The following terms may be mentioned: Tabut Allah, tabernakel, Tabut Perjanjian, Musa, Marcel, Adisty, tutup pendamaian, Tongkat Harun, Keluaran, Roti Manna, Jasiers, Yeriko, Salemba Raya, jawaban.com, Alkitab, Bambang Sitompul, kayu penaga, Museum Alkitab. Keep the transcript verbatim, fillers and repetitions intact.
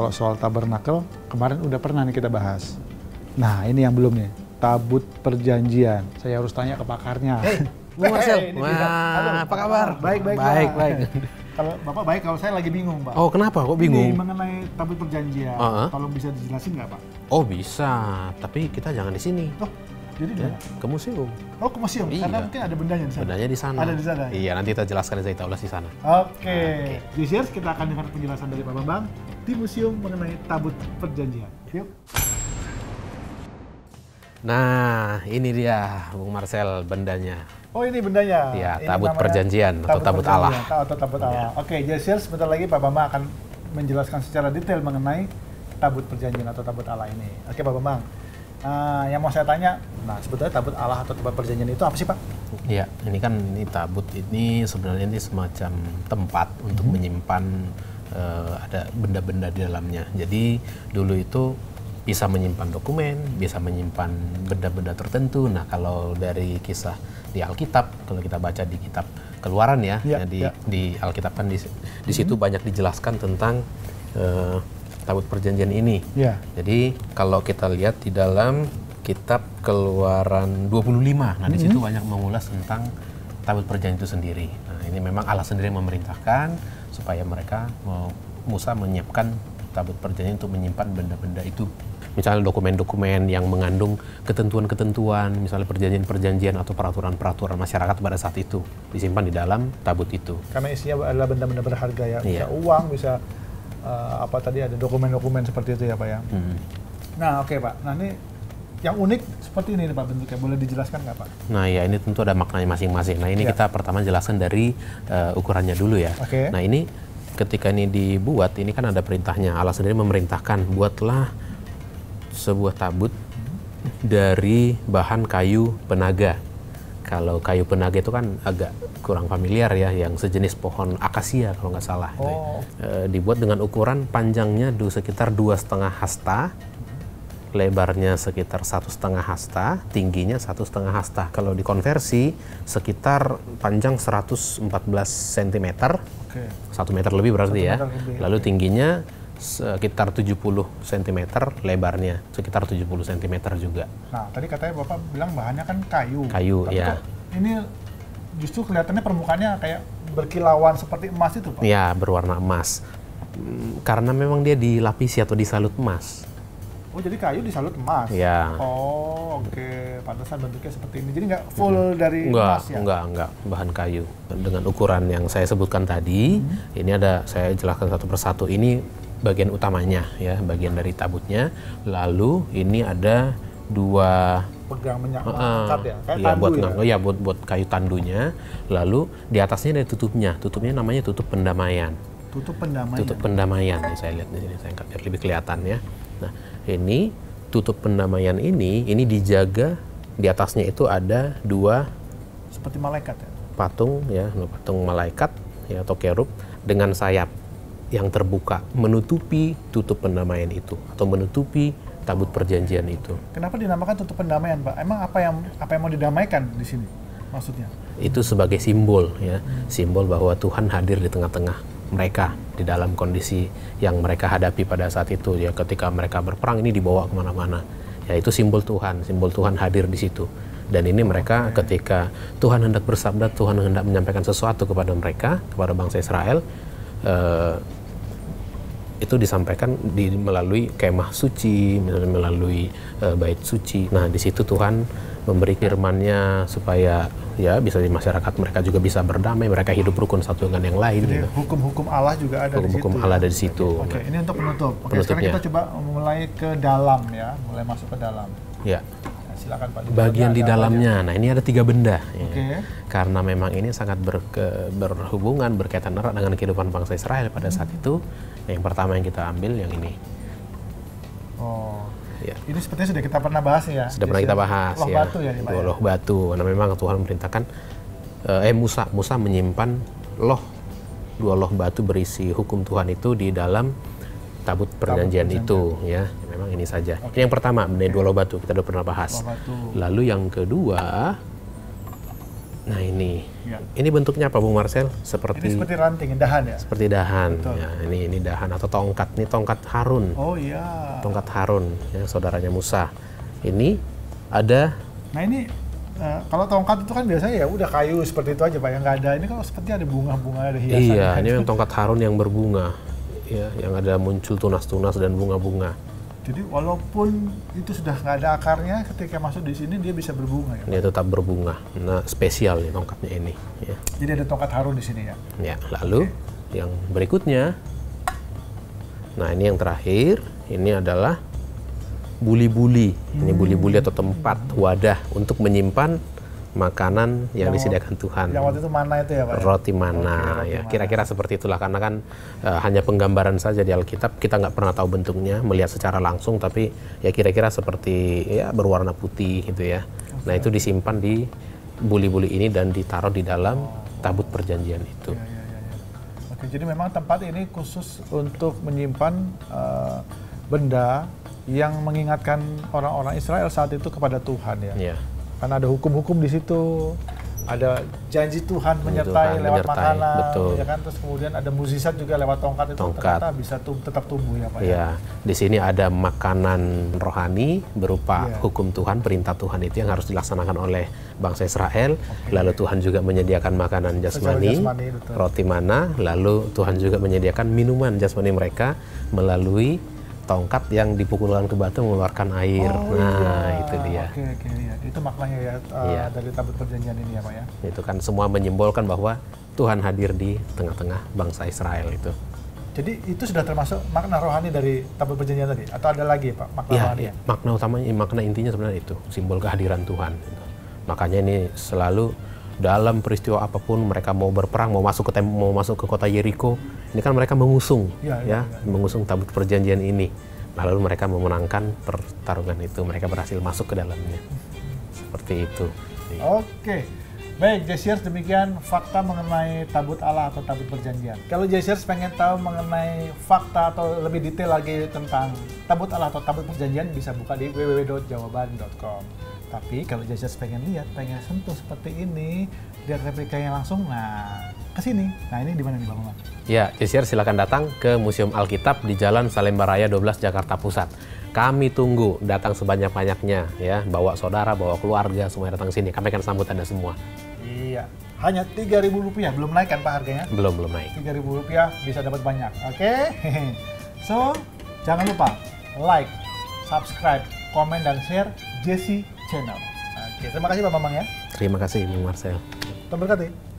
Kalau soal tabernakel, kemarin udah pernah nih kita bahas. Nah, ini yang belum nih, tabut perjanjian. Saya harus tanya ke pakarnya. Hey, Bu Marcel, hey, wah, apa kabar? Baik, baik, baik. baik. Kalau Bapak baik, kalau saya lagi bingung, Pak. Oh, kenapa kok bingung? Ini mengenai tabut perjanjian. Uh -huh. Tolong bisa dijelasin nggak, Pak? Oh, bisa. Tapi kita jangan di sini. Oh, jadi ya, ke museum. Oh, ke museum. Iya. Karena mungkin ada bendanya di sana. Bendanya di sana. Ada di sana. Iya, nanti kita jelaskan di Zaitaulas di sana. Oke. Di sini kita akan dengar penjelasan dari Pak Bambang di museum mengenai tabut perjanjian. Yuk. Nah, ini dia, Bung Marcel, bendanya. Oh, ini bendanya. Iya, tabut perjanjian atau tabut Allah. Atau tabut Allah. Oke, jadi sebentar lagi Pak Bambang akan menjelaskan secara detail mengenai tabut perjanjian atau tabut Allah ini. Oke, Pak Bambang. Uh, yang mau saya tanya, nah sebetulnya tabut Allah atau tabut perjanjian itu apa sih, Pak? Iya, ini kan ini tabut ini sebenarnya ini semacam tempat untuk hmm. menyimpan uh, ada benda-benda di dalamnya. Jadi dulu itu bisa menyimpan dokumen, bisa menyimpan benda-benda tertentu. Nah, kalau dari kisah di Alkitab, kalau kita baca di kitab Keluaran ya, ya, ya, di, ya. di Alkitab kan di, di situ hmm. banyak dijelaskan tentang uh, tabut perjanjian ini. Ya. Jadi, kalau kita lihat di dalam kitab Keluaran dua puluh lima, nah hmm. di situ banyak mengulas tentang tabut perjanjian itu sendiri. Nah, ini memang Allah sendiri memerintahkan supaya mereka mau Musa menyiapkan tabut perjanjian untuk menyimpan benda-benda itu. Misalnya dokumen-dokumen yang mengandung ketentuan-ketentuan, misalnya perjanjian-perjanjian atau peraturan-peraturan masyarakat pada saat itu disimpan di dalam tabut itu. Karena isinya adalah benda-benda berharga ya, bisa iya. uang, bisa uh, apa tadi ada dokumen-dokumen seperti itu ya Pak ya. Hmm. Nah oke okay, Pak, nah ini yang unik seperti ini Pak bentuknya, boleh dijelaskan nggak Pak? Nah ya ini tentu ada maknanya masing-masing. Nah ini ya. Kita pertama jelaskan dari uh, ukurannya dulu ya. Okay. Nah ini ketika ini dibuat, ini kan ada perintahnya, Allah sendiri memerintahkan buatlah sebuah tabut dari bahan kayu penaga. Kalau kayu penaga itu kan agak kurang familiar ya, yang sejenis pohon akasia kalau nggak salah. Oh. E, dibuat dengan ukuran panjangnya sekitar dua setengah hasta, lebarnya sekitar satu setengah hasta, tingginya satu setengah hasta. Kalau dikonversi sekitar panjang seratus empat belas sentimeter, okay. satu meter lebih berarti ya. Meter lebih. Lalu tingginya sekitar tujuh puluh sentimeter, lebarnya sekitar tujuh puluh sentimeter juga. Nah, tadi katanya Bapak bilang bahannya kan kayu. Kayu, tapi ya. Ini justru kelihatannya permukaannya kayak berkilauan seperti emas itu, Pak? Iya, berwarna emas. Karena memang dia dilapisi atau disalut emas. Oh, jadi kayu disalut emas? Iya. Oh, oke. Okay. Pantasan bentuknya seperti ini. Jadi nggak full hmm. dari enggak, emas ya? Enggak, enggak. Bahan kayu. Dengan ukuran yang saya sebutkan tadi, hmm. ini ada, saya jelaskan satu persatu. Ini bagian utamanya ya, bagian dari tabutnya. Lalu ini ada dua pegang minyak angkat uh, ya, kayak ya, buat, ya? Ya buat buat kayu tandunya. Lalu di atasnya ada tutupnya. Tutupnya namanya tutup pendamaian. Tutup pendamaian. Tutup pendamaian. Ini saya lihat di sini, saya angkat biar lebih kelihatan ya. Nah, ini tutup pendamaian ini ini dijaga, di atasnya itu ada dua seperti malaikat ya. Patung ya, patung malaikat ya atau kerub dengan sayap yang terbuka, menutupi tutup pendamaian itu atau menutupi tabut perjanjian itu. Kenapa dinamakan tutup pendamaian, Pak? Emang apa yang apa yang mau didamaikan di sini? Maksudnya? Itu sebagai simbol ya, hmm. simbol bahwa Tuhan hadir di tengah-tengah mereka di dalam kondisi yang mereka hadapi pada saat itu ya, ketika mereka berperang ini dibawa kemana-mana. Ya itu simbol Tuhan, simbol Tuhan hadir di situ. Dan ini mereka okay. ketika Tuhan hendak bersabda, Tuhan hendak menyampaikan sesuatu kepada mereka, kepada bangsa Israel. Eh, itu disampaikan di, melalui kemah suci, melalui uh, bait suci. Nah, di situ Tuhan memberi firman-Nya supaya ya bisa di masyarakat mereka juga bisa berdamai, mereka hidup rukun satu dengan yang lain. Jadi hukum-hukum gitu. Allah juga ada hukum -hukum di situ. Hukum-hukum Allah ada di situ. Oke, okay. ini untuk penutup. Oke, okay, sekarang kita coba mulai ke dalam ya, mulai masuk ke dalam. Ya. Nah, silakan Pak. Bagian di dalamnya. Aja. Nah, ini ada tiga benda. Ya. Oke. Okay. Karena memang ini sangat berke, berhubungan, berkaitan erat dengan kehidupan bangsa Israel pada saat hmm. itu. Yang pertama yang kita ambil yang ini. Oh, ya. Ini sepertinya sudah kita pernah bahas ya. Sudah pernah kita bahas loh ya. Batu ya, ya. Loh batu. Karena memang Tuhan memerintahkan eh Musa, Musa menyimpan loh dua loh batu berisi hukum Tuhan itu di dalam tabut perjanjian, tabut perjanjian itu ya. Memang ini saja. Okay. Ini yang pertama, benda dua loh batu kita sudah pernah bahas. Lalu yang kedua, Nah ini, ya. Ini bentuknya apa Bung Marcel? Seperti ini seperti ranting, dahan ya? Seperti dahan, ya, ini ini dahan atau tongkat, ini tongkat Harun. Oh iya. Tongkat Harun, ya, saudaranya Musa. Ini ada. Nah ini uh, kalau tongkat itu kan biasanya ya udah kayu seperti itu aja Pak, yang nggak ada. Ini kalau seperti ada bunga-bunga, ada hiasan. Iya, ini yang tongkat Harun yang berbunga, ya, yang ada muncul tunas-tunas dan bunga-bunga. Jadi walaupun itu sudah nggak ada akarnya, ketika masuk di sini dia bisa berbunga ya? Dia tetap berbunga. Nah spesial nih tongkatnya ini. Ya. Jadi ada tongkat Harun di sini ya? Ya, lalu okay. Yang berikutnya. Nah ini yang terakhir, ini adalah buli-buli. Ini buli-buli hmm. atau tempat, wadah untuk menyimpan makanan yang, yang disediakan Tuhan. Yang waktu itu mana itu ya Pak? Roti Manna, ya kira-kira seperti itulah, karena kan uh, hanya penggambaran saja di Alkitab, kita nggak pernah tahu bentuknya, melihat secara langsung, tapi ya kira-kira seperti ya berwarna putih gitu ya. Okay. Nah itu disimpan di buli-buli ini dan ditaruh di dalam oh. tabut perjanjian itu. Ya, ya, ya, ya. Oke, jadi memang tempat ini khusus untuk menyimpan uh, benda yang mengingatkan orang-orang Israel saat itu kepada Tuhan ya. Ya. Karena ada hukum-hukum di situ, ada janji Tuhan menyertai Tuhan, lewat menyertai, makanan, betul. Ya kan? Terus kemudian ada mukjizat juga lewat tongkat itu, tongkat. Ternyata bisa tum tetap tumbuh ya Pak. Iya, ya? Di sini ada makanan rohani berupa yeah. hukum Tuhan, perintah Tuhan itu yang harus dilaksanakan oleh bangsa Israel. Okay. Lalu Tuhan juga menyediakan makanan jasmani, jasmani roti manna, lalu Tuhan juga menyediakan minuman jasmani mereka melalui tongkat yang dipukulkan ke batu mengeluarkan air. Oh, nah, iya. Itu dia. Oke, oke, iya. Itu maknanya ya uh, iya. dari tabut perjanjian ini ya Pak ya. Itu kan semua menyimbolkan bahwa Tuhan hadir di tengah-tengah bangsa Israel itu. Jadi itu sudah termasuk makna rohani dari tabut perjanjian tadi? Atau ada lagi Pak makna ya, rohani? Iya. Makna utamanya, makna intinya sebenarnya itu. Simbol kehadiran Tuhan. Makanya ini selalu dalam peristiwa apapun mereka mau berperang, mau masuk ke tem mau masuk ke kota Yeriko, ini kan mereka mengusung ya, ya, ya, ya. mengusung tabut perjanjian ini. Lalu mereka memenangkan pertarungan itu, mereka berhasil masuk ke dalamnya. Seperti itu. Oke. Baik, Jasiers, demikian fakta mengenai tabut Allah atau tabut perjanjian. Kalau Jasiers pengen tahu mengenai fakta atau lebih detail lagi tentang tabut Allah atau tabut perjanjian, bisa buka di w w w dot jawaban dot com. Tapi kalau Jasiers pengen lihat, pengen sentuh seperti ini, lihat replikanya langsung, nah kesini. Nah ini di mana nih Bang Umar? Ya, Jasiers silakan datang ke Museum Alkitab di Jalan Salemba Raya dua belas Jakarta Pusat. Kami tunggu, datang sebanyak-banyaknya ya, bawa saudara, bawa keluarga, semuanya datang sini. Kami akan sambut Anda semua. Iya, hanya tiga ribu rupiah, belum naik kan Pak harganya? Belum, belum naik. tiga ribu rupiah bisa dapat banyak, oke? Okay? So, jangan lupa like, subscribe, komen, dan share Jasi Channel. Oke, terima kasih Pak Bambang ya. Terima kasih Bung Marcel. Terima kasih.